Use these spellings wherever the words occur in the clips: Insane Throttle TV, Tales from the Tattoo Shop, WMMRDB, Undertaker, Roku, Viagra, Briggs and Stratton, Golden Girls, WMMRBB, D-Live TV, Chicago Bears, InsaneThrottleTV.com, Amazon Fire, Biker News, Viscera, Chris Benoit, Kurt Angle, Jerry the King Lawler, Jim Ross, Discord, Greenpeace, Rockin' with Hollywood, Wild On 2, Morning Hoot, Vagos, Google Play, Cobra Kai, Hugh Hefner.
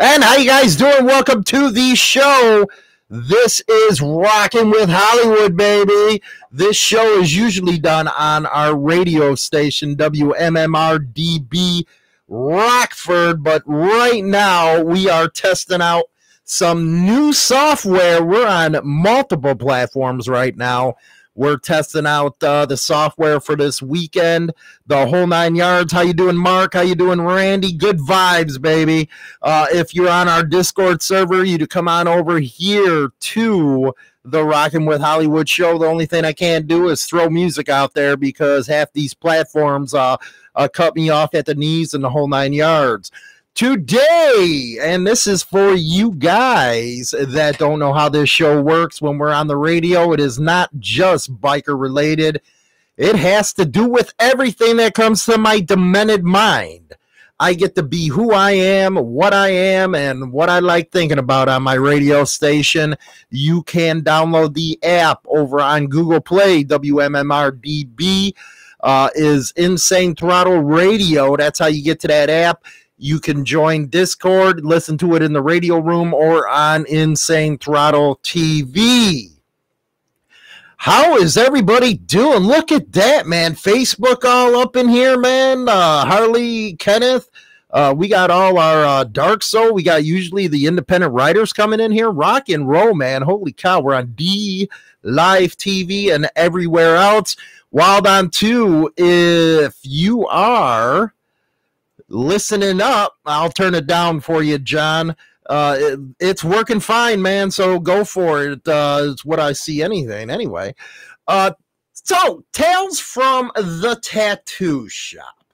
And how you guys doing? Welcome to the show. This is Rockin' with Hollywood, baby. This show is usually done on our radio station, WMMRDB Rockford. But right now, we are testing out some new software. We're on multiple platforms right now. We're testing out the software for this weekend, the whole nine yards. How you doing, Mark? How you doing, Randy? Good vibes, baby. If you're on our Discord server, you to come on over here to the Rockin' with Hollywood show. The only thing I can't do is throw music out there because half these platforms cut me off at the knees and the whole nine yards. Today, and this is for you guys that don't know how this show works when we're on the radio, it is not just biker related. It has to do with everything that comes to my demented mind. I get to be who I am, and what I like thinking about on my radio station. You can download the app over on Google Play. WMMRBB is Insane Throttle Radio. That's how you get to that app. You can join Discord, listen to it in the radio room, or on Insane Throttle TV. How is everybody doing? Look at that, man. Facebook all up in here, man. Harley, Kenneth. We got all our Dark Soul. We got usually the independent writers coming in here. Rock and roll, man. Holy cow. We're on D-Live TV and everywhere else. Wild On 2, if you are listening up, I'll turn it down for you, John. It's working fine, man, so go for it. It's what I see anything anyway. So Tales from the Tattoo Shop.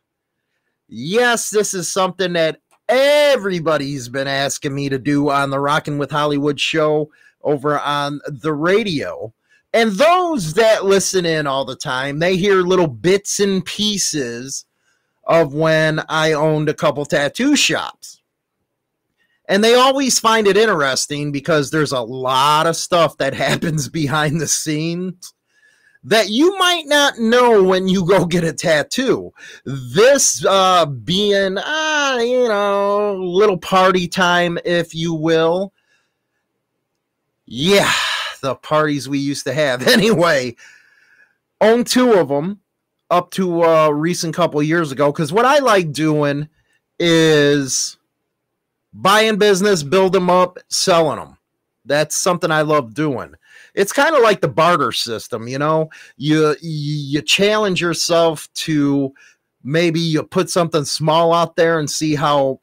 Yes, this is something that everybody's been asking me to do on the Rockin' with Hollywood show over on the radio. And those that listen in all the time, they hear little bits and pieces of when I owned a couple tattoo shops. And they always find it interesting because there's a lot of stuff that happens behind the scenes that you might not know when you go get a tattoo. This being, you know, little party time, if you will. Yeah, the parties we used to have. Anyway, own two of them up to a recent couple years ago, because what I like doing is buying business, build them up, selling them. That's something I love doing. It's kind of like the barter system, you know. You challenge yourself to maybe you put something small out there and see how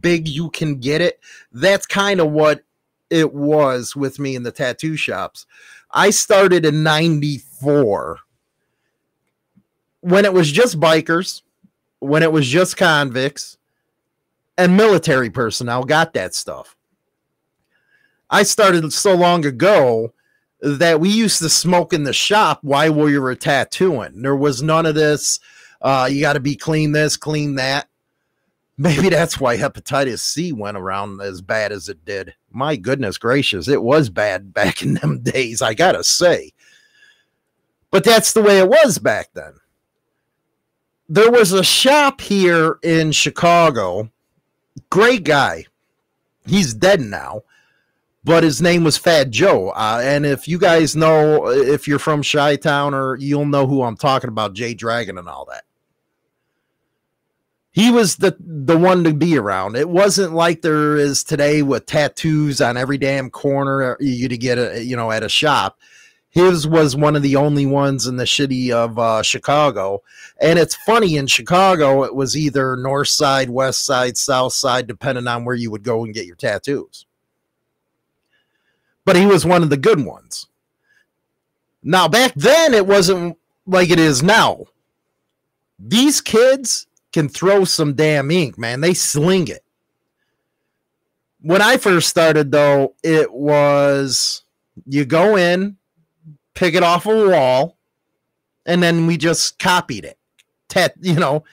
big you can get it. That's kind of what it was with me in the tattoo shops. I started in '94. When it was just bikers, when it was just convicts, and military personnel got that stuff. I started so long ago that we used to smoke in the shop while we were tattooing. There was none of this, you got to be clean this, clean that. Maybe that's why hepatitis C went around as bad as it did. My goodness gracious, it was bad back in them days, I got to say. But that's the way it was back then. There was a shop here in Chicago, great guy. He's dead now, but his name was Fat Joe. And if you guys know, if you're from Chi-Town, or you'll know who I'm talking about, Jay Dragon and all that. He was the one to be around. It wasn't like there is today with tattoos on every damn corner you to get a, you know, at a shop. His was one of the only ones in the city of Chicago. And it's funny, in Chicago, it was either north side, west side, south side, depending on where you would go and get your tattoos. But he was one of the good ones. Now, back then, it wasn't like it is now. These kids can throw some damn ink, man. They sling it. When I first started, though, it was you go in, pick it off a wall, and then we just copied it. You know,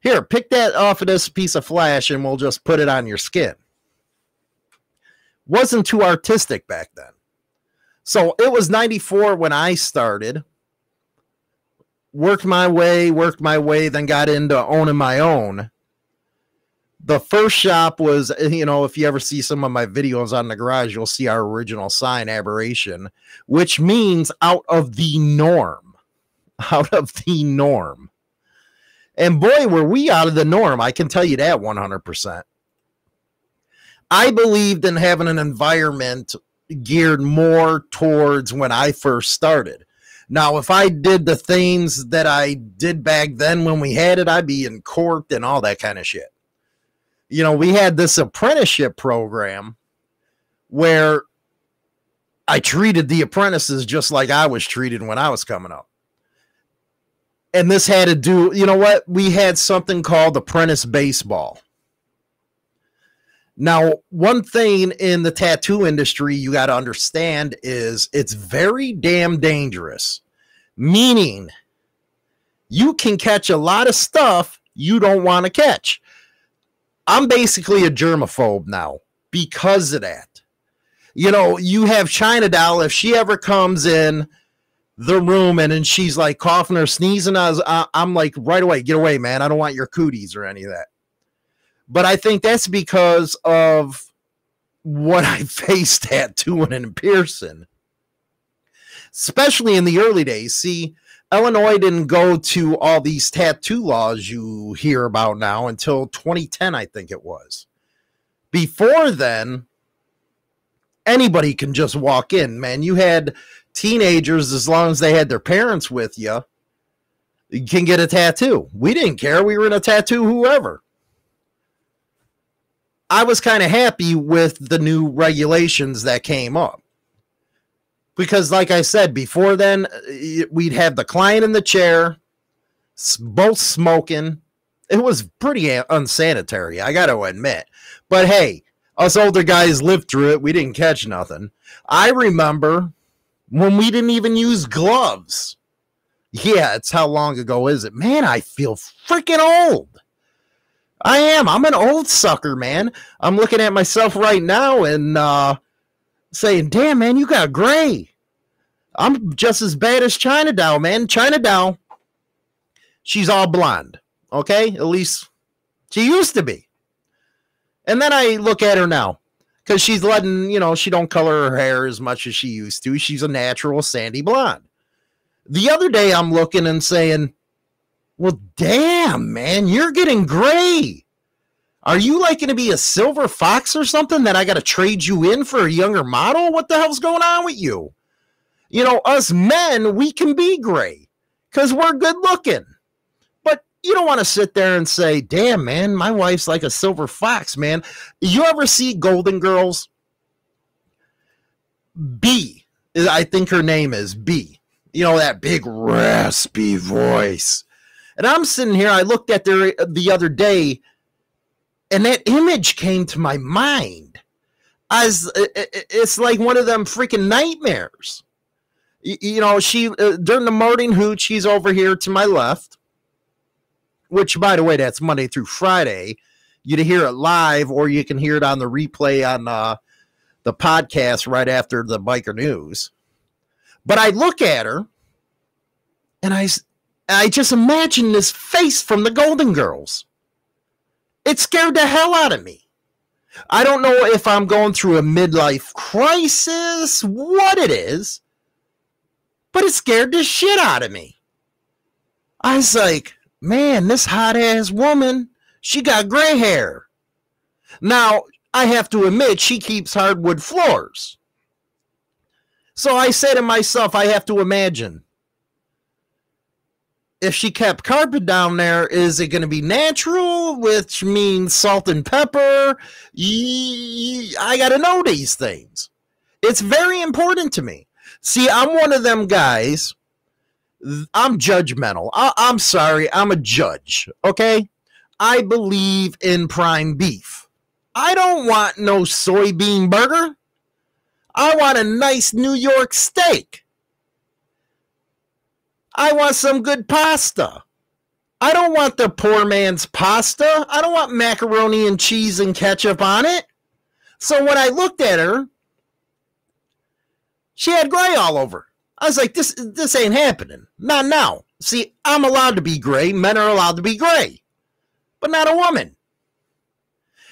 here, pick that off of this piece of flash, and we'll just put it on your skin. Wasn't too artistic back then. So it was '94 when I started. Worked my way, then got into owning my own. The first shop was, you know, if you ever see some of my videos on the garage, you'll see our original sign, aberration, which means out of the norm, out of the norm. And boy, were we out of the norm. I can tell you that 100%. I believed in having an environment geared more towards when I first started. Now, if I did the things that I did back then when we had it, I'd be in court and all that kind of shit. You know, we had this apprenticeship program where I treated the apprentices just like I was treated when I was coming up. And this had to do, you know what? We had something called apprentice baseball. Now, one thing in the tattoo industry you got to understand is it's very damn dangerous, meaning you can catch a lot of stuff you don't want to catch. I'm basically a germaphobe now because of that. You know, you have China Doll. If she ever comes in the room and then she's like coughing or sneezing, I'm like, right away, get away, man. I don't want your cooties or any of that. But I think that's because of what I faced tattooing and piercing, especially in the early days. See, Illinois didn't go to all these tattoo laws you hear about now until 2010, I think it was. Before then, anybody can just walk in, man. You had teenagers, as long as they had their parents with you, you can get a tattoo. We didn't care. We were going to tattoo whoever. I was kind of happy with the new regulations that came up. Because like I said, before then, we'd have the client in the chair, both smoking. It was pretty unsanitary, I got to admit. But hey, us older guys lived through it. We didn't catch nothing. I remember when we didn't even use gloves. Yeah, it's how long ago is it? Man, I feel freaking old. I am. I'm an old sucker, man. I'm looking at myself right now and saying, damn, man, you got gray. I'm just as bad as China Doll, man. China Doll, she's all blonde, okay? At least she used to be. And then I look at her now because she's letting, you know, she don't color her hair as much as she used to. She's a natural sandy blonde. The other day I'm looking and saying, well, damn, man, you're getting gray. Are you like going to be a silver fox or something that I got to trade you in for a younger model? What the hell's going on with you? You know, us men, we can be gray because we're good looking. But you don't want to sit there and say, damn, man, my wife's like a silver fox, man. You ever see Golden Girls? B, I think her name is B. You know, that big raspy voice. And I'm sitting here, I looked at her the other day, and that image came to my mind. It's like one of them freaking nightmares. You know, she during the Morning Hoot, she's over here to my left, which, by the way, that's Monday through Friday. You'd hear it live, or you can hear it on the replay on the podcast right after the Biker News. But I look at her, and I just imagine this face from the Golden Girls. It scared the hell out of me. I don't know if I'm going through a midlife crisis, what it is, but it scared the shit out of me. I was like, man, this hot-ass woman, she got gray hair. Now, I have to admit, she keeps hardwood floors. So I say to myself, I have to imagine, if she kept carpet down there, is it going to be natural, which means salt and pepper? I got to know these things. It's very important to me. See, I'm one of them guys. I'm judgmental. I'm sorry. I'm a judge, okay? I believe in prime beef. I don't want no soybean burger. I want a nice New York steak. I want some good pasta. I don't want the poor man's pasta. I don't want macaroni and cheese and ketchup on it. So when I looked at her, she had gray all over. I was like, this ain't happening. Not now. See, I'm allowed to be gray. Men are allowed to be gray. But not a woman.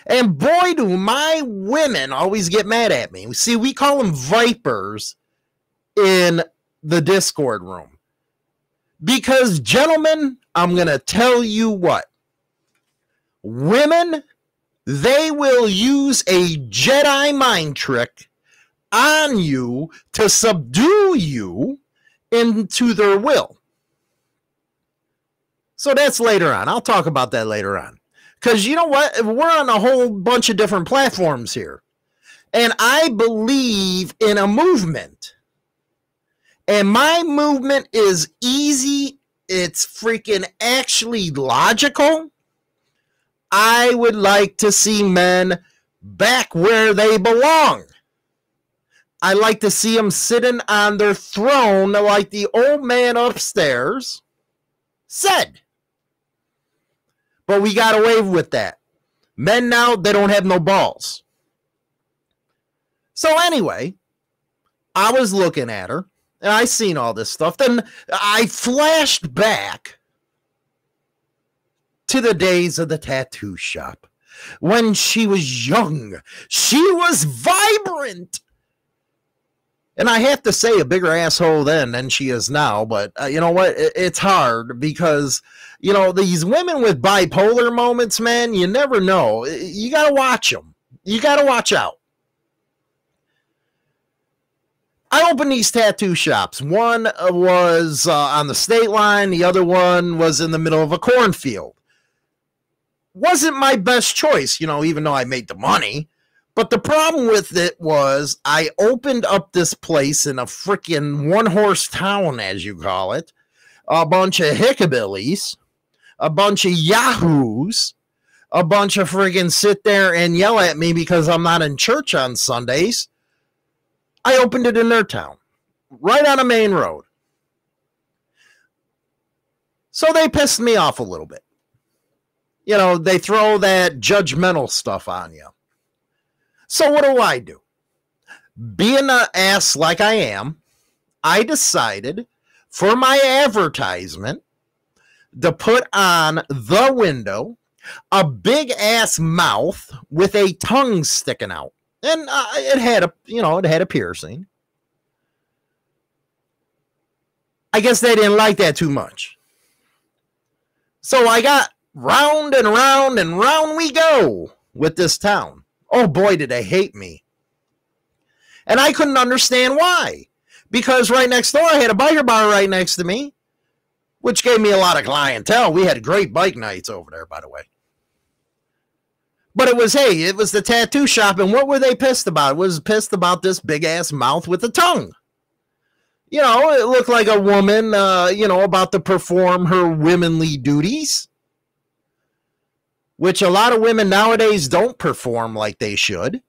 And boy, do my women always get mad at me. See, we call them vipers in the Discord room. Because, gentlemen, I'm going to tell you what. Women, they will use a Jedi mind trick on you to subdue you into their will. So that's later on. I'll talk about that later on. Because you know what? We're on a whole bunch of different platforms here. And I believe in a movement. And my movement is easy. It's freaking actually logical. I would like to see men back where they belong. I like to see them sitting on their throne like the old man upstairs said. But we got away with that. Men now, they don't have no balls. So anyway, I was looking at her, and I seen all this stuff. Then I flashed back to the days of the tattoo shop. When she was young, she was vibrant. And I have to say, a bigger asshole then than she is now. But you know what? It's hard because, you know, these women with bipolar moments, man, you never know. You got to watch them. You got to watch out. I opened these tattoo shops. One was on the state line. The other one was in the middle of a cornfield. Wasn't my best choice, you know, even though I made the money. But the problem with it was I opened up this place in a freaking one-horse town, as you call it, a bunch of hickabillies, a bunch of yahoos, a bunch of freaking sit there and yell at me because I'm not in church on Sundays. I opened it in their town, right on a main road. So they pissed me off a little bit. You know, they throw that judgmental stuff on you. So what do I do? Being an ass like I am, I decided for my advertisement to put on the window a big ass mouth with a tongue sticking out, and it had a, you know, it had a piercing. I guess they didn't like that too much. So I got round and round and round we go with this town. Oh, boy, did they hate me. And I couldn't understand why. Because right next door, I had a biker bar right next to me, which gave me a lot of clientele. We had great bike nights over there, by the way. But it was, hey, it was the tattoo shop, and what were they pissed about? It was pissed about this big-ass mouth with a tongue. You know, it looked like a woman, you know, about to perform her womanly duties. Which a lot of women nowadays don't perform like they should.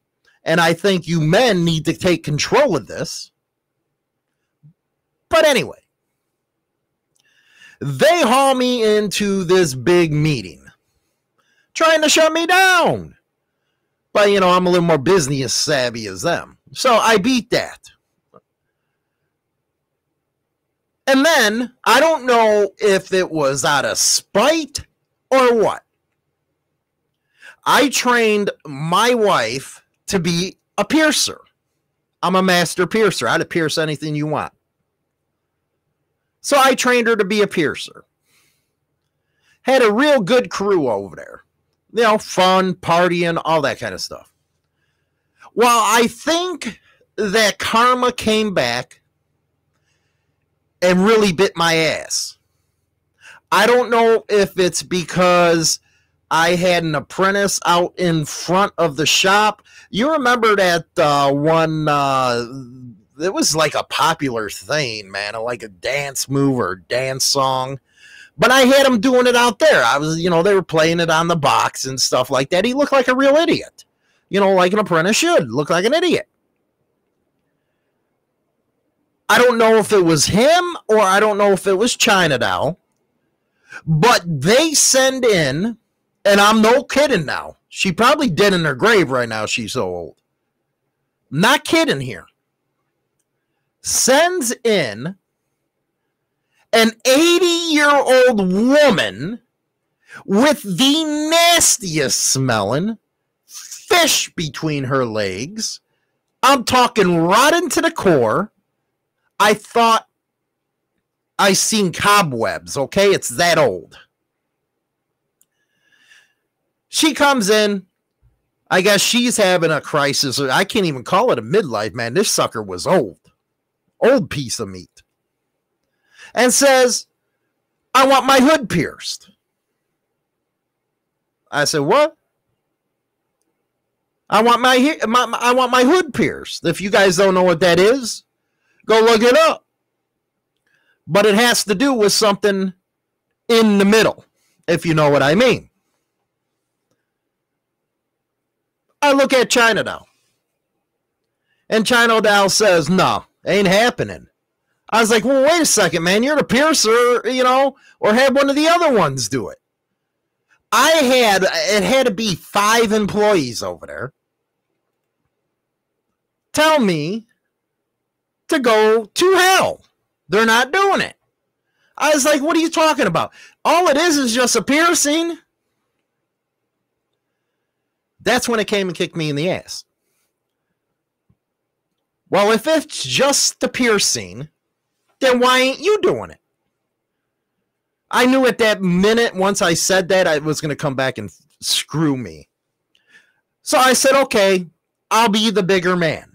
And I think you men need to take control of this. But anyway, they haul me into this big meeting, trying to shut me down. But, you know, I'm a little more business savvy as them. So I beat that. And then, I don't know if it was out of spite or what. I trained my wife to be a piercer. I'm a master piercer. I'd pierce anything you want. So I trained her to be a piercer. Had a real good crew over there. You know, fun, partying, all that kind of stuff. Well, I think that karma came back and really bit my ass. I don't know if it's because I had an apprentice out in front of the shop. You remember that one, it was like a popular thing, man, like a dance move or dance song. But I had him doing it out there. I was, you know, they were playing it on the box and stuff like that. He looked like a real idiot, you know, like an apprentice should look like an idiot. I don't know if it was him or I don't know if it was Chinadow, but they send in. And I'm no kidding now. She probably dead in her grave right now. She's so old. Not kidding here. Sends in an 80-year-old woman with the nastiest smelling fish between her legs. I'm talking rotten to the core. I thought I seen cobwebs, okay? It's that old. She comes in. I guess she's having a crisis. I can't even call it a midlife, man. This sucker was old. Old piece of meat. And says, I want my hood pierced. I said, what? I want my hood pierced. If you guys don't know what that is, go look it up. But it has to do with something in the middle, if you know what I mean. I look at China Doll. And China Doll says, no, ain't happening. I was like, well, wait a second, man. You're the piercer, you know, or have one of the other ones do it. It had to be 5 employees over there tell me to go to hell. They're not doing it. I was like, what are you talking about? All it is just a piercing. That's when it came and kicked me in the ass. Well, if it's just the piercing, then why ain't you doing it? I knew at that minute, once I said that, I was going to come back and screw me. So I said, okay, I'll be the bigger man.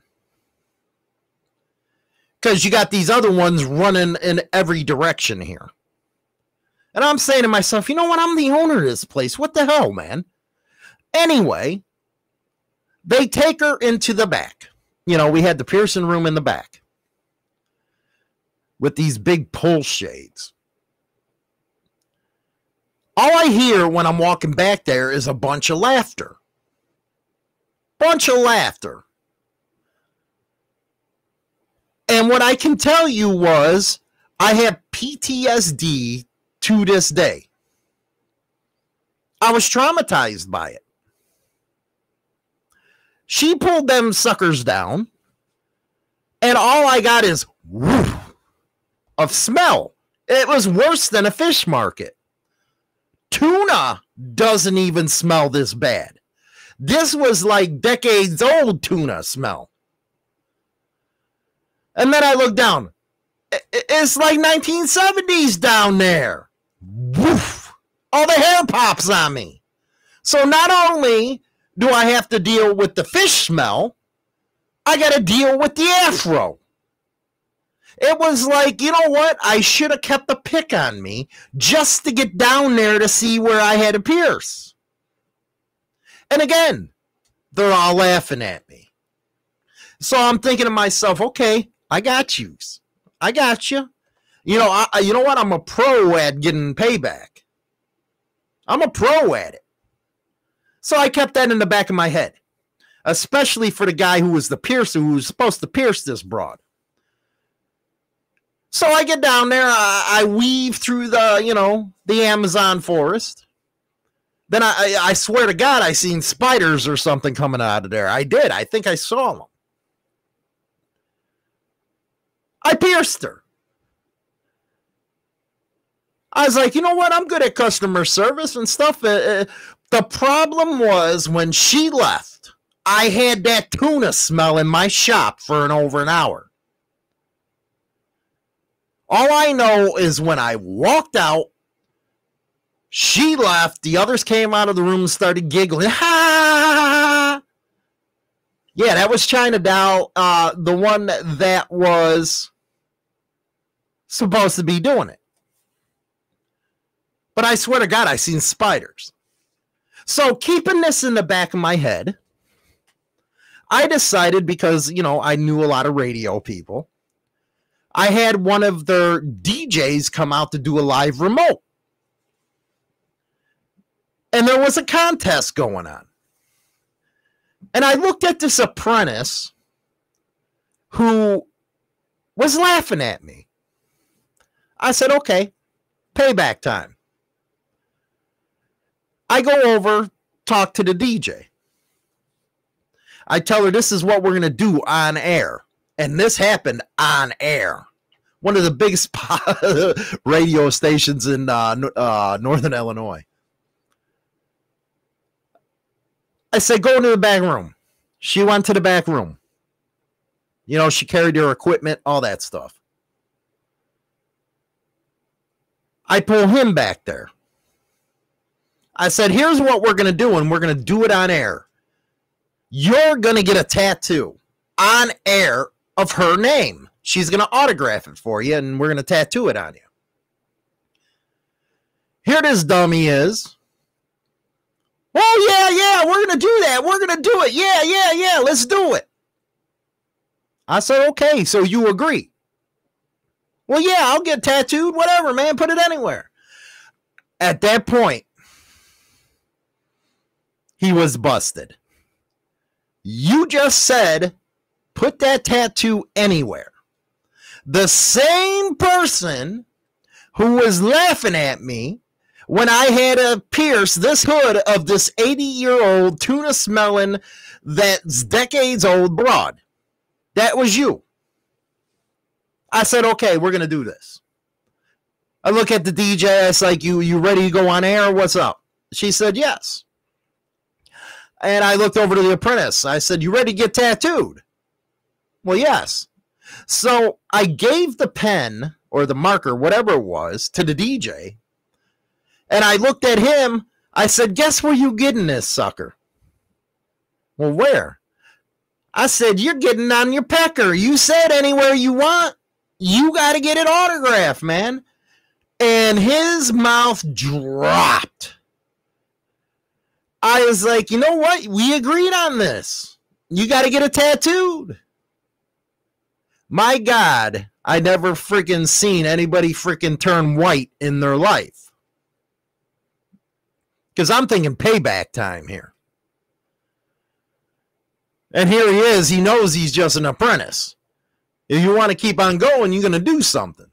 Because you got these other ones running in every direction here. And I'm saying to myself, you know what? I'm the owner of this place. What the hell, man? Anyway, they take her into the back. You know, we had the piercing room in the back with these big pull shades. All I hear when I'm walking back there is a bunch of laughter. Bunch of laughter. And what I can tell you was I have PTSD to this day. I was traumatized by it. She pulled them suckers down, and all I got is woof of smell. It was worse than a fish market. Tuna doesn't even smell this bad. This was like decades old tuna smell. And then I look down. It's like 1970s down there. Woof. All the hair pops on me. So not only do I have to deal with the fish smell, I got to deal with the afro. It was like, you know what? I should have kept a pick on me just to get down there to see where I had a pierce. And again, they're all laughing at me. So I'm thinking to myself, okay, I got you. I got you. You know, you know what? I'm a pro at getting payback. I'm a pro at it. So I kept that in the back of my head, especially for the guy who was the piercer who was supposed to pierce this broad. So I get down there, I weave through the, you know, the Amazon forest. Then I swear to God, I seen spiders or something coming out of there. I did. I think I saw them. I pierced her. I was like, you know what? I'm good at customer service and stuff. The problem was when she left, I had that tuna smell in my shop for over an hour. All I know is when I walked out, she left. The others came out of the room and started giggling. Ha! Yeah, that was China Doll, the one that was supposed to be doing it. But I swear to God, I seen spiders. So keeping this in the back of my head, I decided, because, you know, I knew a lot of radio people, I had one of their DJs come out to do a live remote. And there was a contest going on. And I looked at this apprentice who was laughing at me. I said, okay, payback time. I go over, talk to the DJ. I tell her this is what we're going to do on air. And this happened on air. One of the biggest radio stations in Northern Illinois. I said, go into the back room. She went to the back room. You know, she carried her equipment, all that stuff. I pull him back there. I said, here's what we're going to do, and we're going to do it on air. You're going to get a tattoo on air of her name. She's going to autograph it for you, and we're going to tattoo it on you. Here this dummy is. Oh, yeah, yeah, we're going to do that. We're going to do it. Yeah, yeah, yeah, let's do it. I said, okay, so you agree. Well, yeah, I'll get tattooed, whatever, man, put it anywhere. At that point, he was busted. You just said, put that tattoo anywhere. The same person who was laughing at me when I had to pierce this hood of this 80-year-old tuna-smelling that's decades-old broad. That was you. I said, okay, we're going to do this. I look at the DJ. It's like, you ready to go on air? What's up? She said, yes. And I looked over to the apprentice. I said, you ready to get tattooed? Well, yes. So I gave the pen or the marker, whatever it was, to the DJ. And I looked at him. I said, guess where you getting this sucker? Well, where? I said, you're getting on your pecker. You said anywhere you want. You got to get it autographed, man. And his mouth dropped. I was like, you know what? We agreed on this. You got to get it tattooed. My God, I never freaking seen anybody freaking turn white in their life. Because I'm thinking payback time here. And here he is. He knows he's just an apprentice. If you want to keep on going, you're going to do something.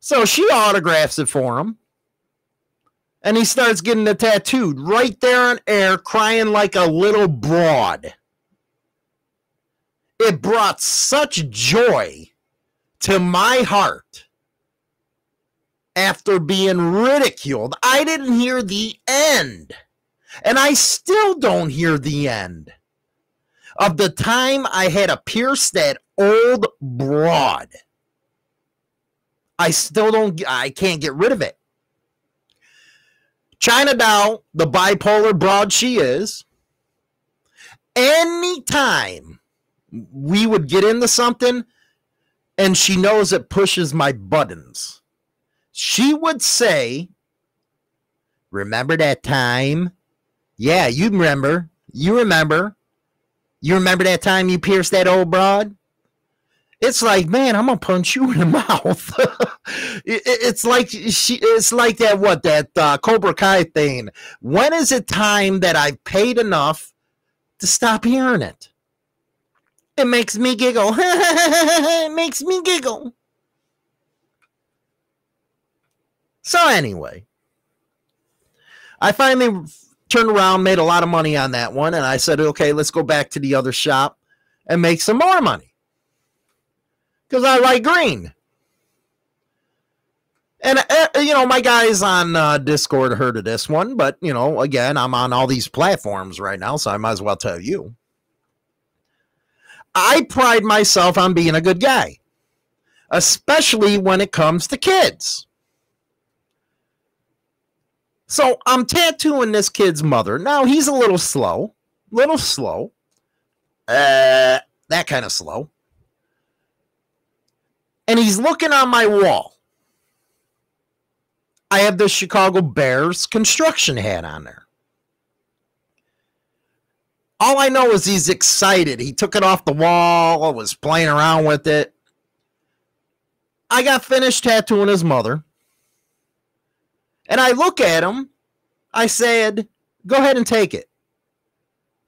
So she autographs it for him. And he starts getting the tattooed right there on air, crying like a little broad. It brought such joy to my heart after being ridiculed. I didn't hear the end. And I still don't hear the end of the time I had to pierce that old broad. I still don't, I can't get rid of it. China Doll, the bipolar broad she is, anytime we would get into something, and she knows it pushes my buttons, she would say, remember that time? Yeah, you remember. You remember. You remember that time you pierced that old broad? It's like, man, I'm going to punch you in the mouth. It's like that, what, that Cobra Kai thing. When is it time that I've paid enough to stop hearing it? It makes me giggle. It makes me giggle. So anyway, I finally turned around, made a lot of money on that one, and I said, okay, let's go back to the other shop and make some more money because I like green. And, you know, my guys on Discord heard of this one, but, you know, again, I'm on all these platforms right now, so I might as well tell you. I pride myself on being a good guy, especially when it comes to kids. So I'm tattooing this kid's mother. Now, he's a little slow. That kind of slow. And he's looking on my wall. I have the Chicago Bears construction hat on there. All I know is he's excited. He took it off the wall. I was playing around with it. I got finished tattooing his mother. And I look at him. I said, go ahead and take it.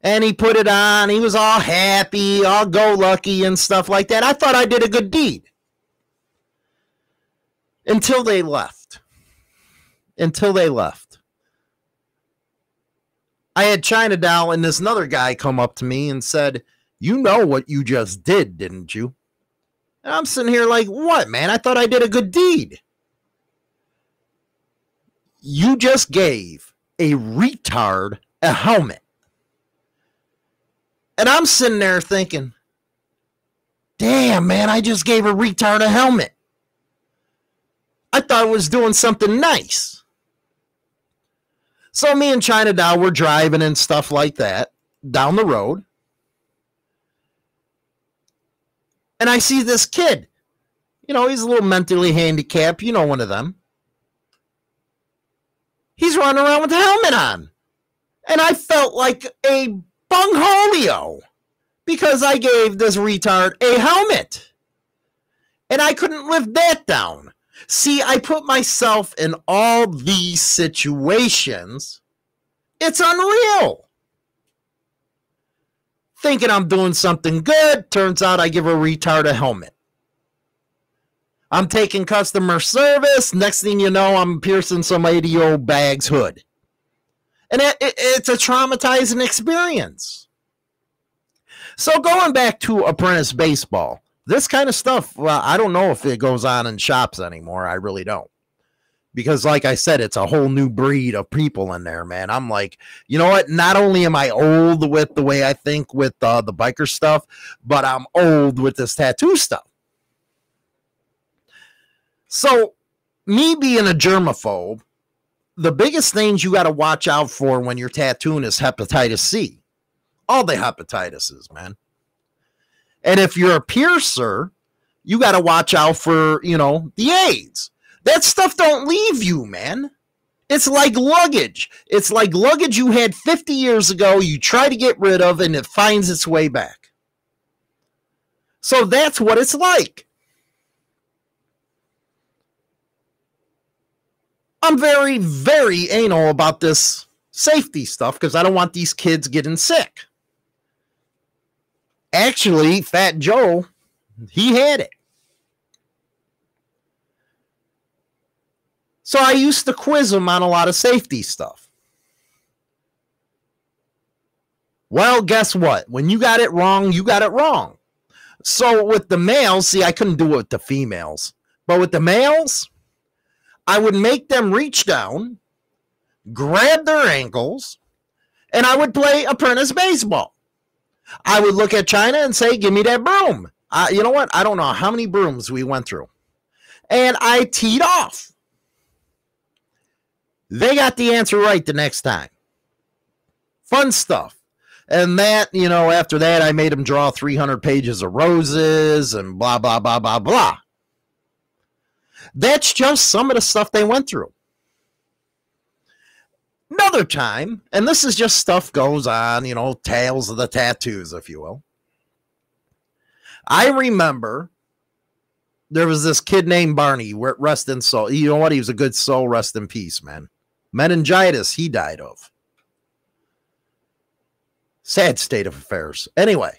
And he put it on. He was all happy, all go-lucky and stuff like that. I thought I did a good deed. Until they left. I had China Doll and this another guy come up to me and said, you know what you just did, didn't you? And I'm sitting here like, what, man? I thought I did a good deed. You just gave a retard a helmet. And I'm sitting there thinking, damn, man, I just gave a retard a helmet. I thought I was doing something nice. So me and China Doll were driving and stuff like that down the road. And I see this kid. You know, he's a little mentally handicapped. You know, one of them. He's running around with a helmet on. And I felt like a bungholio because I gave this retard a helmet. And I couldn't live that down. See, I put myself in all these situations. It's unreal. Thinking I'm doing something good. Turns out I give a retard a helmet. I'm taking customer service. Next thing you know, I'm piercing some 80-year-old bag's hood. And it's a traumatizing experience. So going back to apprentice baseball, this kind of stuff, well, I don't know if it goes on in shops anymore. I really don't. Because like I said, it's a whole new breed of people in there, man. I'm like, you know what? Not only am I old with the way I think with the biker stuff, but I'm old with this tattoo stuff. So, me being a germaphobe, the biggest things you got to watch out for when you're tattooing is hepatitis C. All the hepatitises, man. And if you're a piercer, you got to watch out for, you know, the AIDS. That stuff don't leave you, man. It's like luggage. It's like luggage you had 50 years ago, you try to get rid of, and it finds its way back. So that's what it's like. I'm very, very anal about this safety stuff because I don't want these kids getting sick. Actually, Fat Joe, he had it. So I used to quiz him on a lot of safety stuff. Well, guess what? When you got it wrong, you got it wrong. So with the males, see, I couldn't do it with the females. But with the males, I would make them reach down, grab their ankles, and I would play apprentice baseball. I would look at China and say, give me that broom. You know what? I don't know how many brooms we went through. And I teed off. They got the answer right the next time. Fun stuff. And that, you know, after that, I made them draw 300 pages of roses and blah, blah, blah, blah, blah. That's just some of the stuff they went through. Another time, and this is just stuff goes on, you know, tales of the tattoos, if you will. I remember there was this kid named Barney, rest in soul. You know what? He was a good soul, rest in peace, man. Meningitis, he died of. Sad state of affairs. Anyway.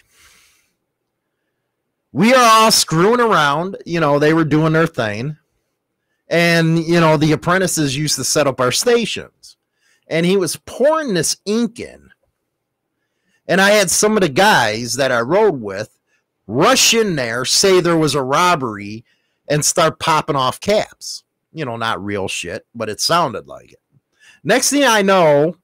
We are all screwing around. You know, they were doing their thing. And, you know, the apprentices used to set up our stations. And he was pouring this ink in. And I had some of the guys that I rode with rush in there, say there was a robbery, and start popping off caps. You know, not real shit, but it sounded like it. Next thing I know,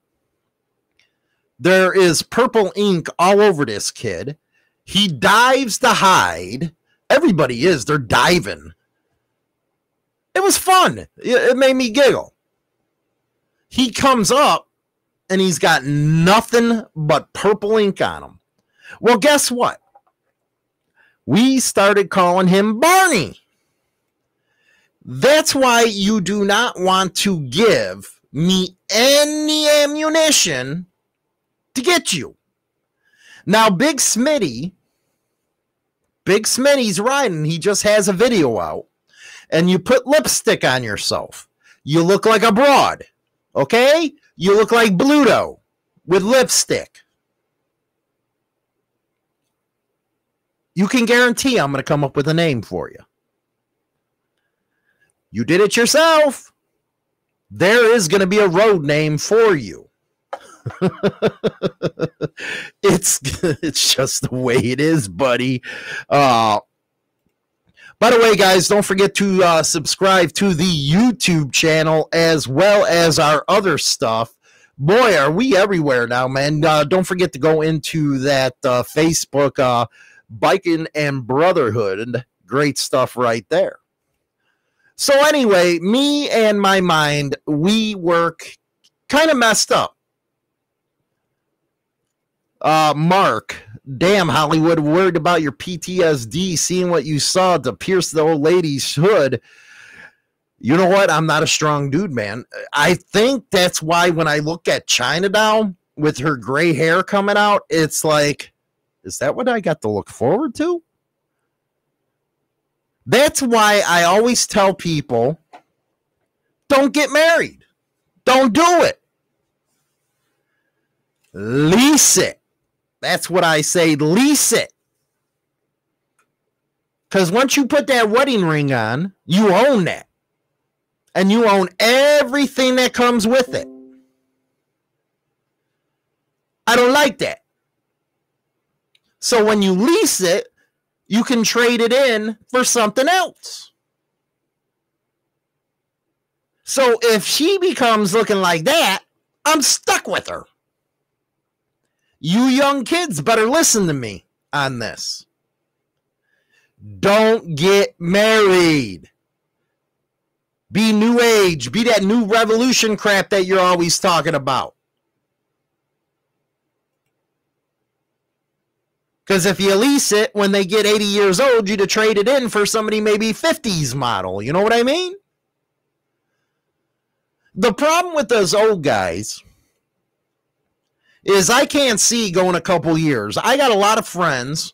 there is purple ink all over this kid. He dives to hide. Everybody is. They're diving. It was fun. It made me giggle. He comes up, and he's got nothing but purple ink on him. Well, guess what? We started calling him Barney. That's why you do not want to give me any ammunition to get you. Now, Big Smitty... Big Smitty's riding. He just has a video out. And you put lipstick on yourself. You look like a broad. Okay? You look like Bluto with lipstick. You can guarantee I'm going to come up with a name for you. You did it yourself. There is going to be a road name for you. It's just the way it is, buddy. By the way, guys, don't forget to subscribe to the YouTube channel as well as our other stuff. boy, are we everywhere now, man. Don't forget to go into that Facebook Biking and Brotherhood, and great stuff right there. So anyway, me and my mind, we work kind of messed up. Mark, damn, Hollywood, worried about your PTSD, seeing what you saw to pierce the old lady's hood. You know what? I'm not a strong dude, man. I think that's why when I look at China now with her gray hair coming out, it's like, is that what I got to look forward to? That's why I always tell people, don't get married. Don't do it. Lease it. That's what I say, lease it. Because once you put that wedding ring on, you own that. And you own everything that comes with it. I don't like that. So when you lease it, you can trade it in for something else. So if she becomes looking like that, I'm stuck with her. You young kids better listen to me on this. Don't get married. Be new age. Be that new revolution crap that you're always talking about. Because if you lease it, when they get 80 years old, you'd have traded in for somebody maybe 50s model. You know what I mean? The problem with those old guys is I can't see going a couple years. I got a lot of friends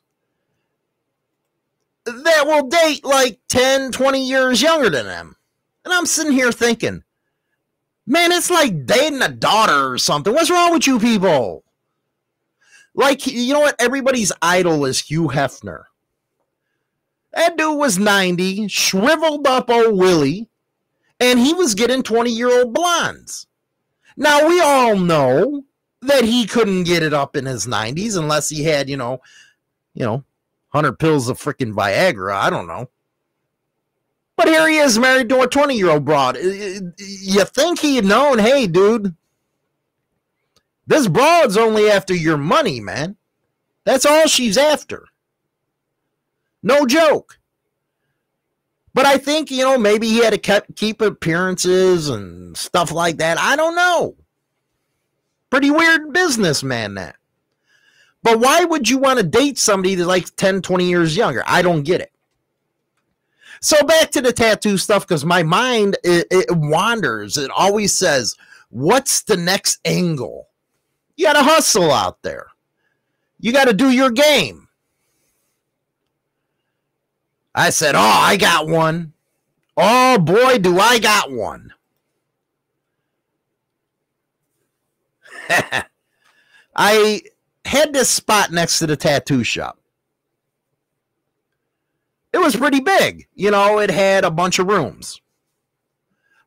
that will date like 10, 20 years younger than them. And I'm sitting here thinking, man, it's like dating a daughter or something. What's wrong with you people? Like, you know what? Everybody's idol is Hugh Hefner. That dude was 90, shriveled up old Willie, and he was getting 20-year-old blondes. Now, we all know that he couldn't get it up in his 90s unless he had, you know, 100 pills of freaking Viagra. I don't know. But here he is married to a 20-year-old broad. You think he'd known, hey, dude, this broad's only after your money, man. That's all she's after. No joke. But I think, you know, maybe he had to keep appearances and stuff like that. I don't know. Pretty weird businessman that. But why would you want to date somebody that's like 10, 20 years younger? I don't get it. So back to the tattoo stuff, because my mind, it wanders. It always says, what's the next angle? You got to hustle out there. You got to do your game. I said, oh, I got one. Oh, boy, do I got one. I had this spot next to the tattoo shop. It was pretty big. You know, it had a bunch of rooms.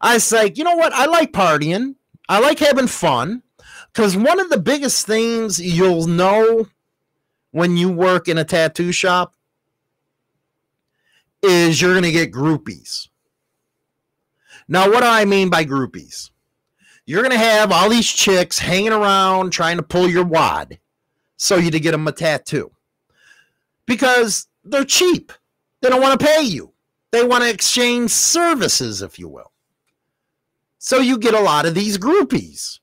I was like, you know what? I like partying. I like having fun. Because one of the biggest things you'll know when you work in a tattoo shop is you're going to get groupies. Now, what do I mean by groupies? You're going to have all these chicks hanging around trying to pull your wad so you to get them a tattoo. Because they're cheap. They don't want to pay you. They want to exchange services, if you will. So you get a lot of these groupies.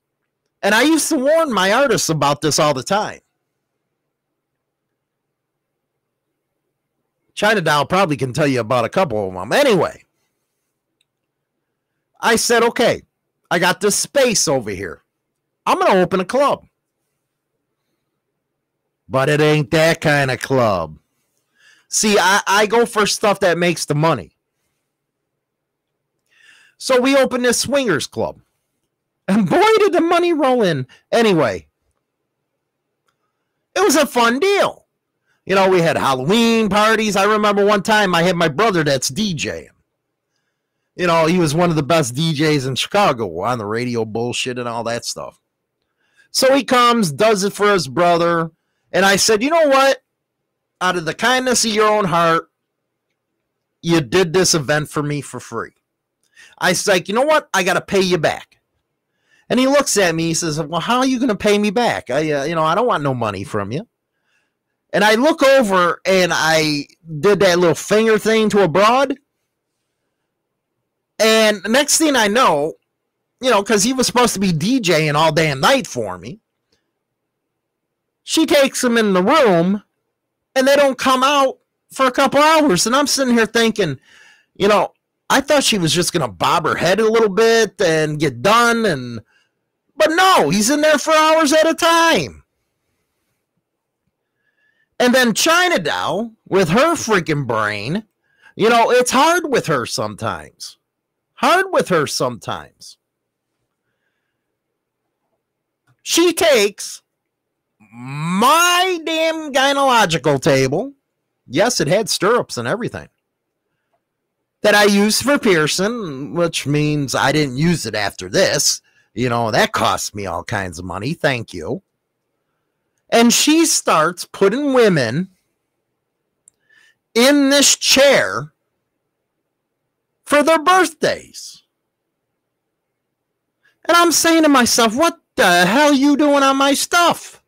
And I used to warn my artists about this all the time. China Doll probably can tell you about a couple of them. Anyway, I said, okay, I got this space over here. I'm going to open a club. But it ain't that kind of club. See, I go for stuff that makes the money. So we opened this swingers club. And boy, did the money roll in. Anyway, it was a fun deal. You know, we had Halloween parties. I remember one time I had my brother that's DJing. You know, he was one of the best DJs in Chicago on the radio bullshit and all that stuff. So he comes, does it for his brother. And I said, you know what? Out of the kindness of your own heart, you did this event for me for free. I was like, you know what? I got to pay you back. And he looks at me, he says, well, how are you going to pay me back? I don't want no money from you. And I look over and I did that little finger thing to a broad. And the next thing I know, you know, because he was supposed to be DJing all damn night for me. She takes him in the room and they don't come out for a couple hours. And I'm sitting here thinking, you know, I thought she was just going to bob her head a little bit and get done. But no, he's in there for hours at a time. And then China Dow, with her freaking brain, you know, it's hard with her sometimes. She takes my damn gynecological table. Yes, it had stirrups and everything that I used for piercing, which means I didn't use it after this. You know, that cost me all kinds of money. Thank you. And she starts putting women in this chair for their birthdays. And I'm saying to myself, what the hell are you doing on my stuff?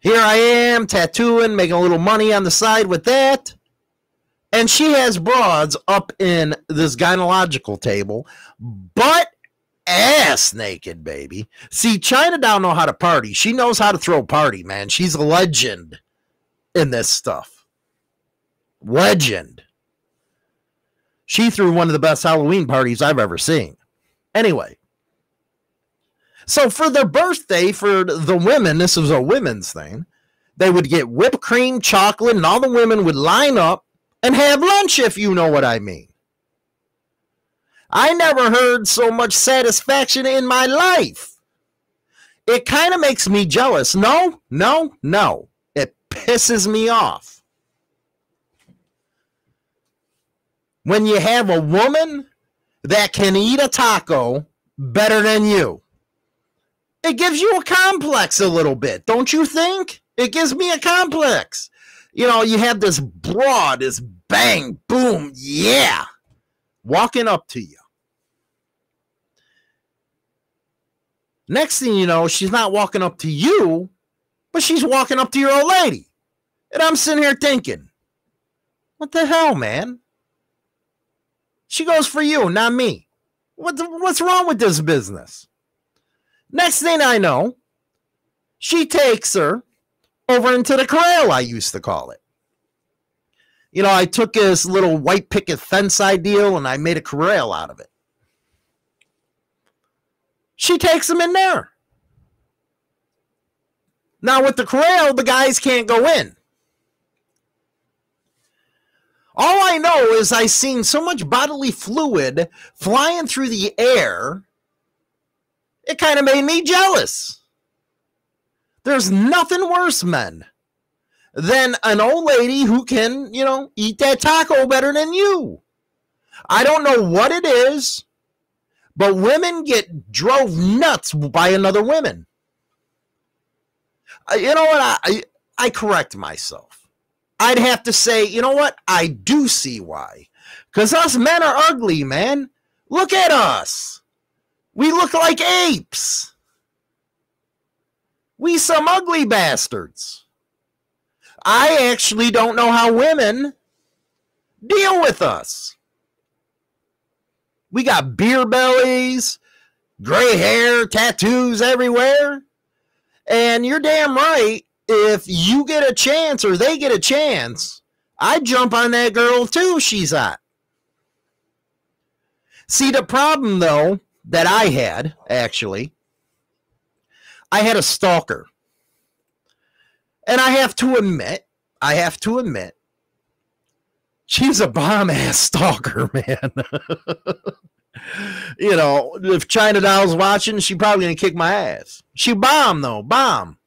Here I am tattooing, making a little money on the side with that. And she has broads up in this gynecological table, but ass naked, baby. See, China Down know how to party. She knows how to throw a party, man. She's a legend in this stuff. Legend. She threw one of the best Halloween parties I've ever seen. Anyway, so for their birthday, for the women, this was a women's thing, they would get whipped cream, chocolate, and all the women would line up and have lunch, if you know what I mean. I never heard so much satisfaction in my life. It kind of makes me jealous. No. It pisses me off. When you have a woman that can eat a taco better than you, it gives you a complex a little bit, don't you think? It gives me a complex. You know, you have this broad, this bang, boom, yeah, walking up to you. Next thing you know, she's not walking up to you, but she's walking up to your old lady. And I'm sitting here thinking, what the hell, man? She goes for you, not me. What's wrong with this business? Next thing I know, she takes her over into the corral, I used to call it. You know, I took this little white picket fence ideal and I made a corral out of it. She takes them in there. Now with the corral, the guys can't go in. All I know is I seen so much bodily fluid flying through the air, it kind of made me jealous. There's nothing worse, men, than an old lady who can, you know, eat that taco better than you. I don't know what it is, but women get drove nuts by another woman. You know what? I correct myself. I'd have to say, you know what? I do see why. Because us men are ugly, man. Look at us. We look like apes. We some ugly bastards. I actually don't know how women deal with us. We got beer bellies, gray hair, tattoos everywhere. And you're damn right, if you get a chance or they get a chance, I jump on that girl too, she's hot. See, the problem though that I had, actually, I had a stalker. And I have to admit, she's a bomb-ass stalker, man. You know, if China Doll's watching, she's probably going to kick my ass. She bomb, though. Bomb.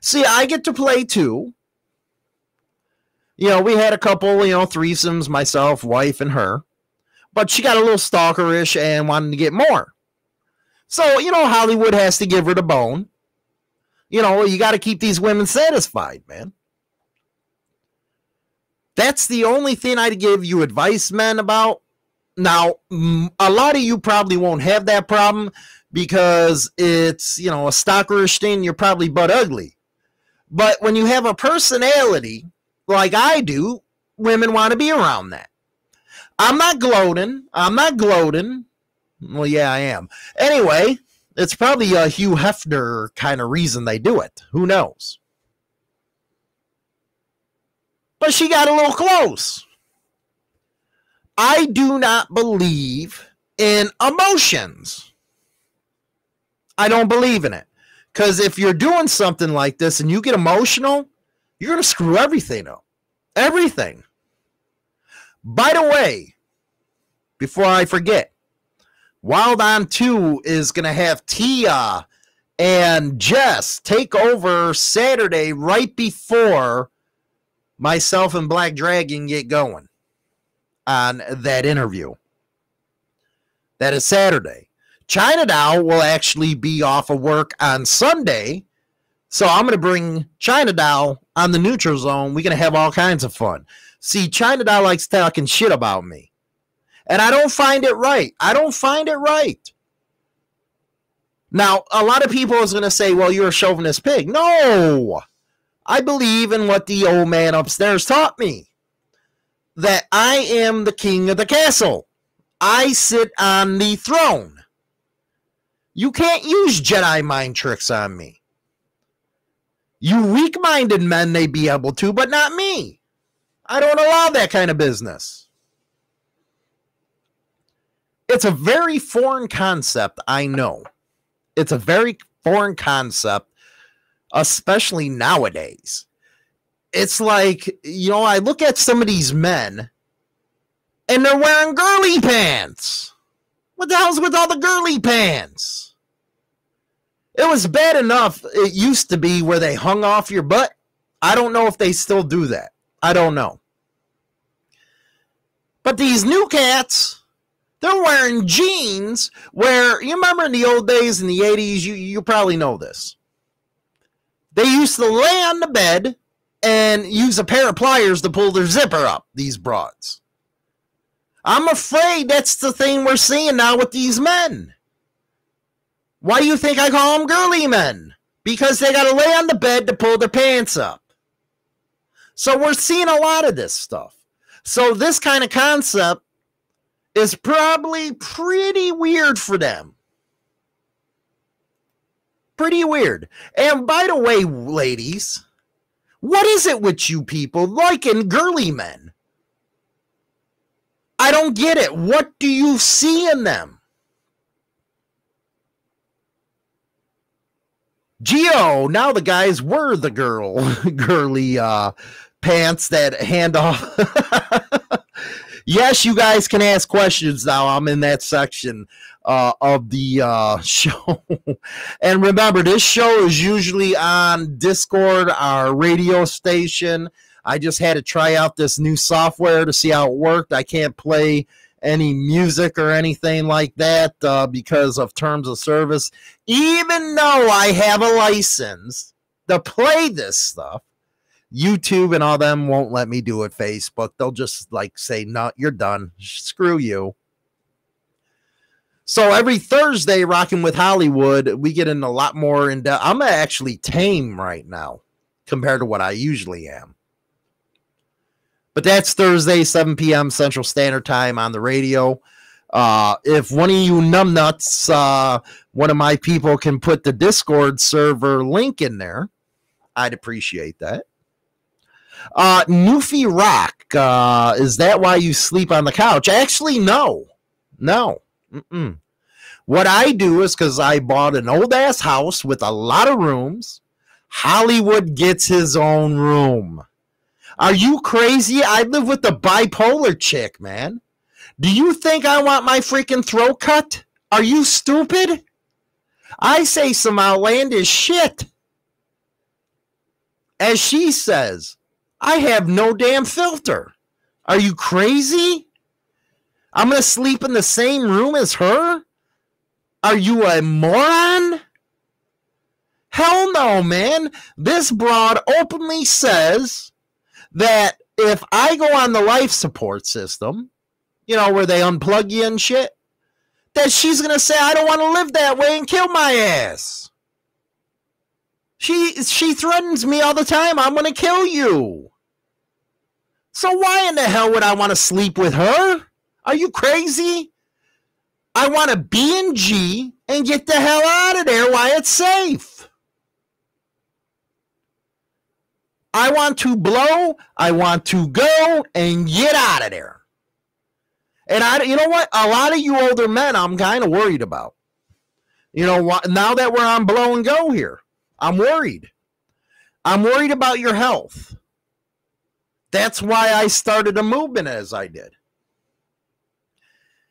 See, I get to play, too. You know, we had a couple, you know, threesomes, myself, wife, and her. But she got a little stalkerish and wanted to get more. So, you know, Hollywood has to give her the bone. You know, you got to keep these women satisfied, man. That's the only thing I'd give you advice, men, about. Now, a lot of you probably won't have that problem because it's, you know, a stalkerish thing. You're probably butt ugly. But when you have a personality like I do, women want to be around that. I'm not gloating. I'm not gloating. Well, yeah, I am. Anyway, it's probably a Hugh Hefner kind of reason they do it. Who knows? But she got a little close. I do not believe in emotions. I don't believe in it. Because if you're doing something like this and you get emotional, you're going to screw everything up. Everything. By the way, before I forget, Wild On 2 is going to have Tia and Jess take over Saturday right before myself and Black Dragon get going on that interview. That is Saturday. China Dow will actually be off of work on Sunday, so I'm going to bring China Dow on the neutral zone. We're going to have all kinds of fun. See, China Dow likes talking shit about me, and I don't find it right. I don't find it right. Now, a lot of people is going to say, well, you're a chauvinist pig. No, I believe in what the old man upstairs taught me, that I am the king of the castle. I sit on the throne. You can't use Jedi mind tricks on me. You weak-minded men may be able to, but not me. I don't allow that kind of business. It's a very foreign concept, I know. It's a very foreign concept, especially nowadays. It's like, you know, I look at some of these men, and they're wearing girly pants. What the hell's with all the girly pants? It was bad enough, it used to be, where they hung off your butt. I don't know if they still do that. I don't know. But these new cats, they're wearing jeans where, you remember in the old days, in the 80s, you probably know this. They used to lay on the bed and use a pair of pliers to pull their zipper up, these broads. I'm afraid that's the thing we're seeing now with these men. Why do you think I call them girly men? Because they got to lay on the bed to pull their pants up. So we're seeing a lot of this stuff. So this kind of concept is probably pretty weird for them. Pretty weird. And by the way, ladies, what is it with you people liking girly men? I don't get it. What do you see in them? Geo, now the guys were the girly pants that hand off. Yes, you guys can ask questions now. I'm in that section of the show. And remember, this show is usually on Discord, our radio station. I just had to try out this new software to see how it worked. I can't play any music or anything like that because of terms of service. Even though I have a license to play this stuff, YouTube and all them won't let me do it. Facebook, they'll just like say, no, you're done. Screw you. So every Thursday, Rockin' with Hollywood, we get in a lot more in depth. I'm actually tame right now compared to what I usually am. But that's Thursday, 7 p.m. Central Standard Time on the radio. If one of you numbnuts, one of my people can put the Discord server link in there, I'd appreciate that. Newfie Rock, is that why you sleep on the couch? Actually, no. No. Mm-mm. What I do is because I bought an old-ass house with a lot of rooms. Hollywood gets his own room. Are you crazy? I live with a bipolar chick, man. Do you think I want my freaking throat cut? Are you stupid? I say some outlandish shit. As she says, I have no damn filter. Are you crazy? I'm going to sleep in the same room as her? Are you a moron? Hell no, man. This broad openly says that if I go on the life support system, you know, where they unplug you and shit, that she's going to say, I don't want to live that way and kill my ass. She threatens me all the time. I'm going to kill you. So why in the hell would I want to sleep with her? Are you crazy? I want to B and G and get the hell out of there while it's safe. I want to blow. I want to go and get out of there. And you know what? A lot of you older men, I'm kind of worried about. You know, now that we're on blow and go here, I'm worried. I'm worried about your health. That's why I started a movement as I did.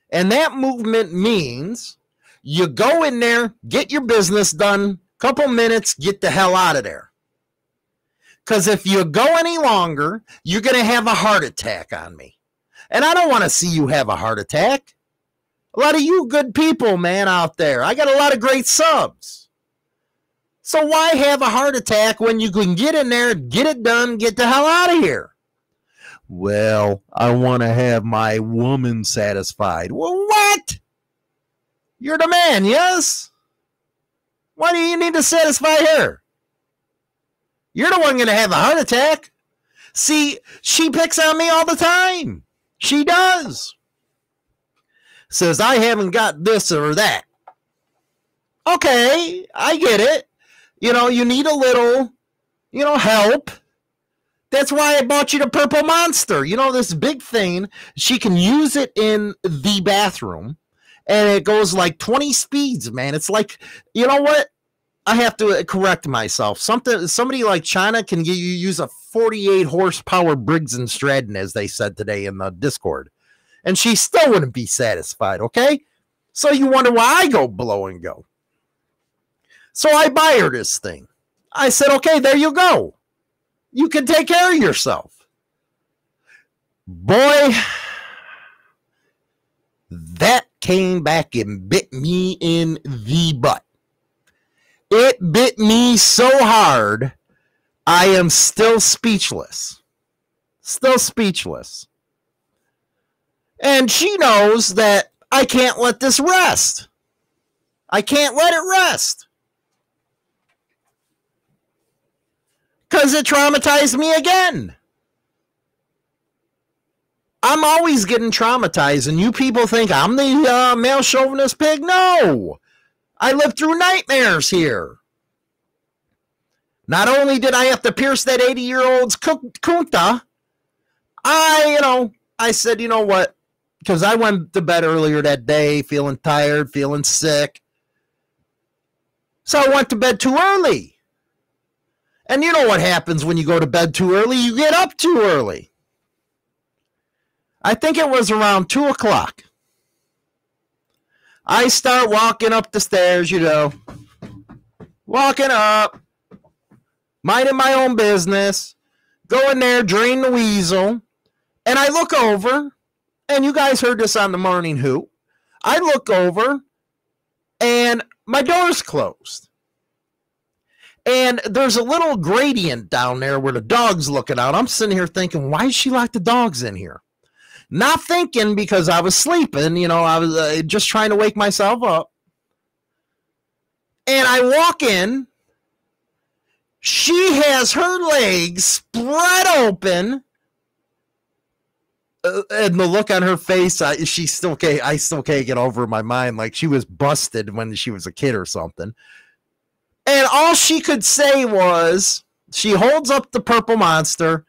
And that movement means you go in there, get your business done, couple minutes, get the hell out of there. Because if you go any longer, you're going to have a heart attack on me. And I don't want to see you have a heart attack. A lot of you good people, man, out there. I got a lot of great subs. So why have a heart attack when you can get in there, get it done, get the hell out of here? Well, I want to have my woman satisfied. Well, what? You're the man, yes? Why do you need to satisfy her? You're the one going to have a heart attack. See, she picks on me all the time. She does. Says, I haven't got this or that. Okay, I get it. You know, you need a little, you know, help. That's why I bought you the Purple Monster. You know, this big thing, she can use it in the bathroom, and it goes like 20 speeds, man. It's like, you know what? I have to correct myself. Somebody like China can get you use a 48 horsepower Briggs and Stratton, as they said today in the Discord, and she still wouldn't be satisfied, okay? So you wonder why I go blow and go. So I buy her this thing. I said, okay, there you go. You can take care of yourself. Boy, that came back and bit me in the butt. It bit me so hard, I am still speechless. Still speechless. And she knows that I can't let this rest. I can't let it rest. Because it traumatized me again. I'm always getting traumatized, and you people think I'm the male chauvinist pig? No. I lived through nightmares here. Not only did I have to pierce that 80-year-old's kunta, I said, you know what? Because I went to bed earlier that day feeling tired, feeling sick. So I went to bed too early. And you know what happens when you go to bed too early? You get up too early. I think it was around 2 o'clock. I start walking up the stairs, you know. Walking up. Minding my own business. Go in there, drain the weasel. And I look over. And you guys heard this on the Morning Hoot. I look over. And my door's closed. And there's a little gradient down there where the dog's looking out. I'm sitting here thinking, why is she locked the dogs in here? Not thinking, because I was sleeping. You know, I was just trying to wake myself up. And I walk in. She has her legs spread open. And the look on her face, I still can't get over my mind. Like she was busted when she was a kid or something. And all she could say was, she holds up the Purple Monster.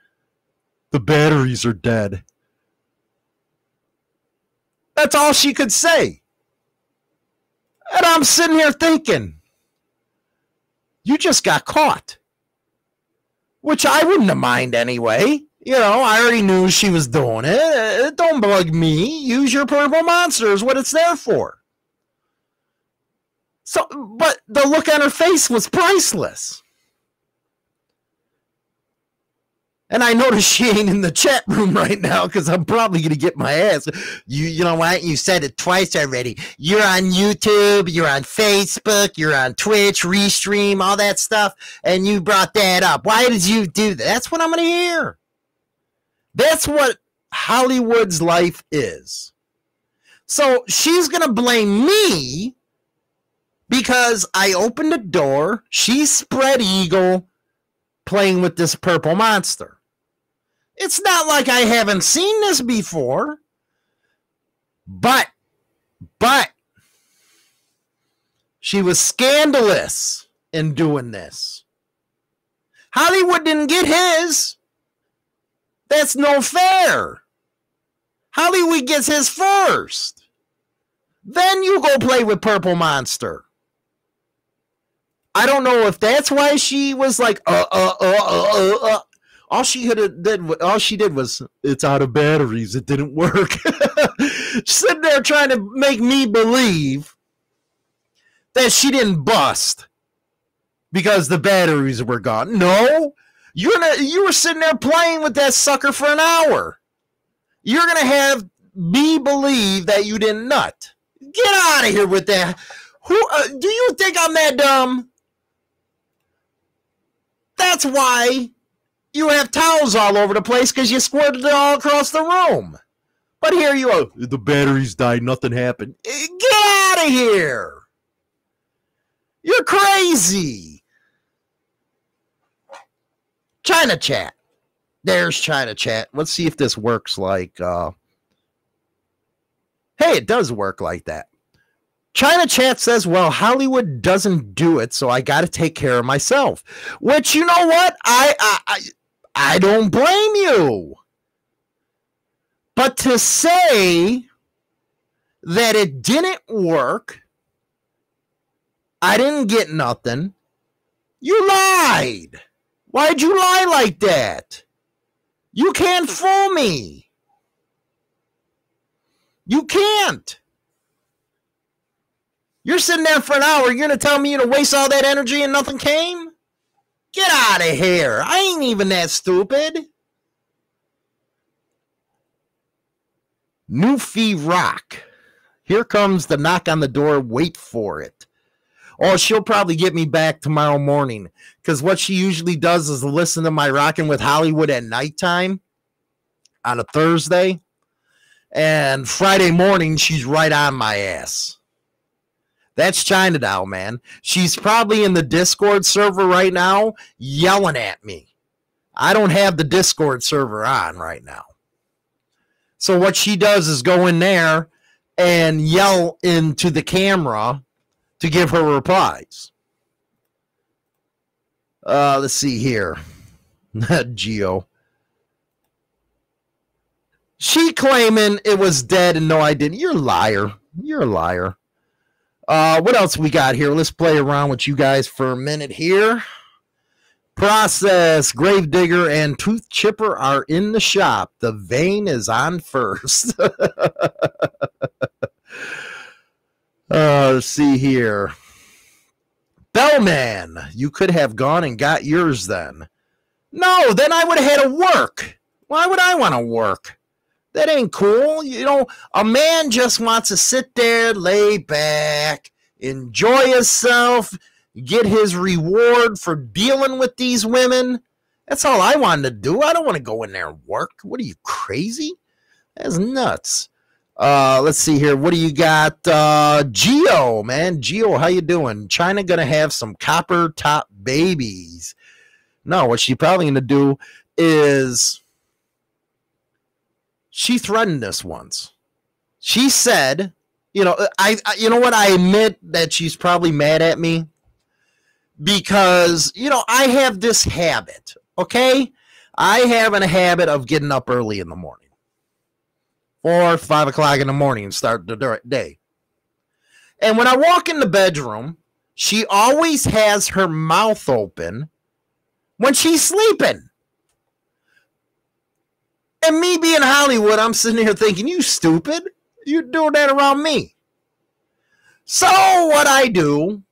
The batteries are dead. That's all she could say. And I'm sitting here thinking, you just got caught. Which I wouldn't have minded anyway. You know, I already knew she was doing it. Don't bug me. Use your Purple Monster is what it's there for. So, but the look on her face was priceless. And I noticed she ain't in the chat room right now because I'm probably going to get my ass. You know what? You said it twice already. You're on YouTube. You're on Facebook. You're on Twitch, Restream, all that stuff. And you brought that up. Why did you do that? That's what I'm going to hear. That's what Hollywood's life is. So she's going to blame me because I opened a door. She's spread eagle playing with this purple monster. It's not like I haven't seen this before. But she was scandalous in doing this. Hollywood didn't get his. That's no fair. Hollywood gets his first. Then you go play with Purple Monster. I don't know if that's why she was like, All she did was, it's out of batteries. It didn't work. Sitting there trying to make me believe that she didn't bust because the batteries were gone. No, you were sitting there playing with that sucker for an hour. You're going to have me believe that you didn't nut. Get out of here with that. Do you think I'm that dumb? That's why you have towels all over the place, because you squirted it all across the room. But here you are. The batteries died. Nothing happened. Get out of here. You're crazy. China chat. There's China chat. Let's see if this works like... Hey, it does work like that. China chat says, well, Hollywood doesn't do it, so I got to take care of myself. Which, you know what? I don't blame you. But to say that it didn't work, I didn't get nothing, you lied. Why'd you lie like that? You can't fool me. You can't. You're sitting there for an hour. You're going to tell me you to waste all that energy and nothing came? Get out of here. I ain't even that stupid. Newfie Rock. Here comes the knock on the door. Wait for it. Oh, she'll probably get me back tomorrow morning, because what she usually does is listen to my Rockin' with Hollywood at nighttime on a Thursday. And Friday morning, she's right on my ass. That's China Doll, man. She's probably in the Discord server right now yelling at me. I don't have the Discord server on right now. So what she does is go in there and yell into the camera to give her replies. Let's see here. Geo. She claiming it was dead and no, I didn't. You're a liar. You're a liar. What else we got here? Let's play around with you guys for a minute here. Process, Gravedigger, and Tooth Chipper are in the shop. The vein is on first. Let's see here. Bellman, you could have gone and got yours then. No, then I would have had to work. Why would I want to work? That ain't cool. You know, a man just wants to sit there, lay back, enjoy himself, get his reward for dealing with these women. That's all I wanted to do. I don't want to go in there and work. What are you, crazy? That's nuts. Let's see here. What do you got? Geo, man. Geo, how you doing? China going to have some copper top babies. No, what she probably going to do is... She threatened us once. She said, you know, you know what? I admit that she's probably mad at me because, you know, I have this habit, okay? I have a habit of getting up early in the morning, 4 or 5 o'clock in the morning, start the day. And when I walk in the bedroom, she always has her mouth open when she's sleeping. And me being Hollywood, I'm sitting here thinking, you stupid. You're doing that around me. So what I do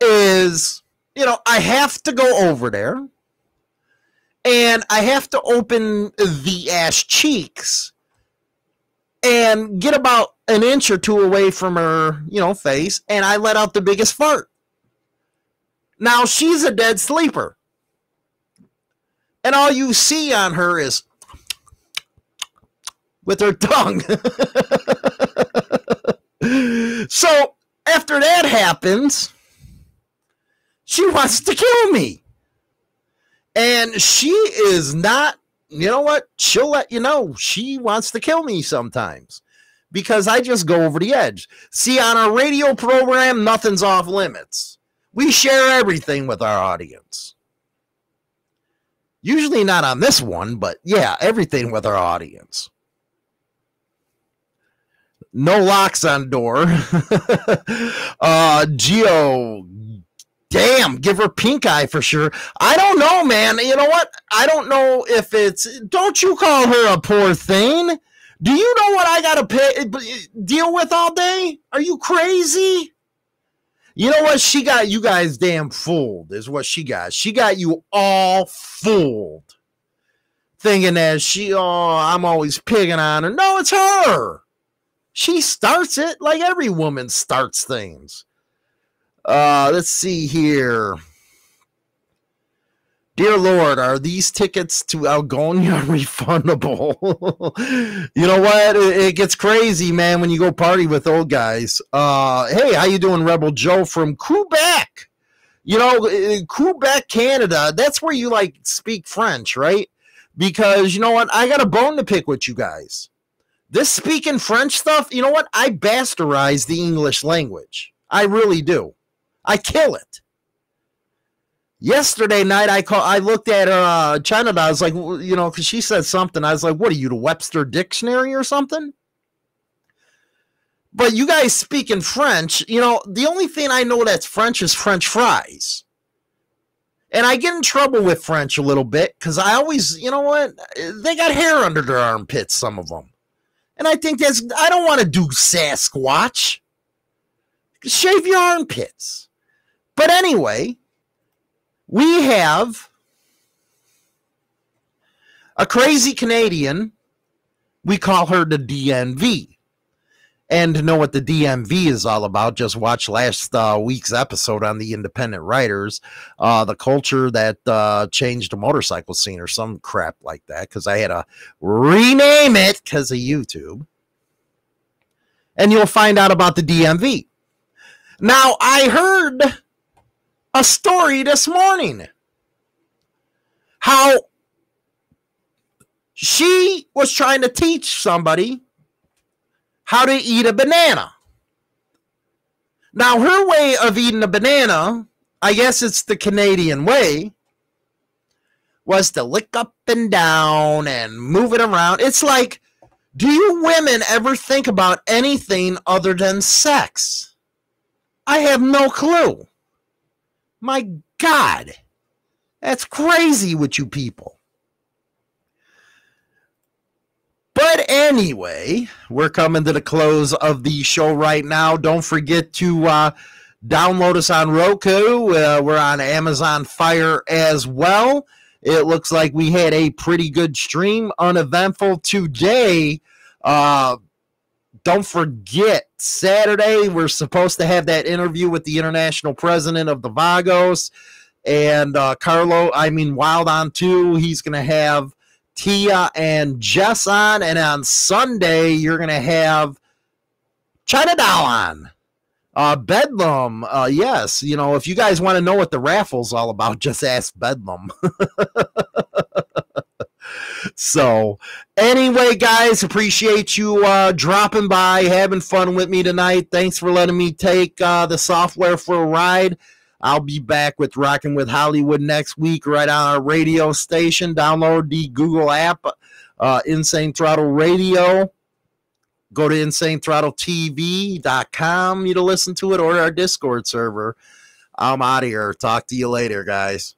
is, you know, I have to go over there. And I have to open the ass cheeks. And get about an inch or two away from her, you know, face. And I let out the biggest fart. Now, she's a dead sleeper. And all you see on her is... with her tongue. So after that happens, she wants to kill me. And she is not, you know what? She'll let you know she wants to kill me sometimes because I just go over the edge. See, on our radio program, nothing's off limits. We share everything with our audience. Usually not on this one, but yeah, everything with our audience. No locks on door. Geo, damn, give her pink eye for sure. I don't know, man. You know what? I don't know if it's, don't you call her a poor thing. Do you know what I got to deal with all day? Are you crazy? You know what? She got you guys damn fooled is what she got. She got you all fooled. Thinking that she, oh, I'm always picking on her. No, it's her. She starts it like every woman starts things. Let's see here. Dear Lord, are these tickets to Algonia refundable? You know what? It gets crazy, man, when you go party with old guys. Hey, how you doing, Rebel Joe from Quebec? You know, Quebec, Canada, that's where you, like, speak French, right? Because, you know what? I got a bone to pick with you guys. This speaking French stuff, you know what? I bastardize the English language. I really do. I kill it. Yesterday night, I looked at China. I was like, you know, because she said something. I was like, what are you, the Webster Dictionary or something? But you guys speak in French. You know, the only thing I know that's French is French fries. And I get in trouble with French a little bit because I always, you know what, they got hair under their armpits, some of them. And I think that's, I don't want to do Sasquatch. Shave your armpits. But anyway, we have a crazy Canadian. We call her the DMV. And to know what the DMV is all about, just watch last week's episode on the Independent Writers, the culture that changed the motorcycle scene or some crap like that, because I had to rename it because of YouTube. And you'll find out about the DMV. Now, I heard a story this morning how she was trying to teach somebody how to eat a banana. Now, her way of eating a banana, I guess it's the Canadian way, was to lick up and down and move it around. It's like, do you women ever think about anything other than sex? I have no clue. My God, that's crazy with you people. But anyway, we're coming to the close of the show right now. Don't forget to download us on Roku. We're on Amazon Fire as well. It looks like we had a pretty good stream, uneventful today. Don't forget, Saturday, we're supposed to have that interview with the international president of the Vagos. And Wild On 2, he's going to have Tia and Jess on. And on Sunday, you're going to have China Doll on. Bedlam, yes. You know, if you guys want to know what the raffle's all about, just ask Bedlam. So anyway, guys, appreciate you dropping by, having fun with me tonight. Thanks for letting me take the software for a ride. I'll be back with Rockin' with Hollywood next week right on our radio station. Download the Google app, Insane Throttle Radio. Go to InsaneThrottleTV.com to listen to it, or our Discord server. I'm out of here. Talk to you later, guys.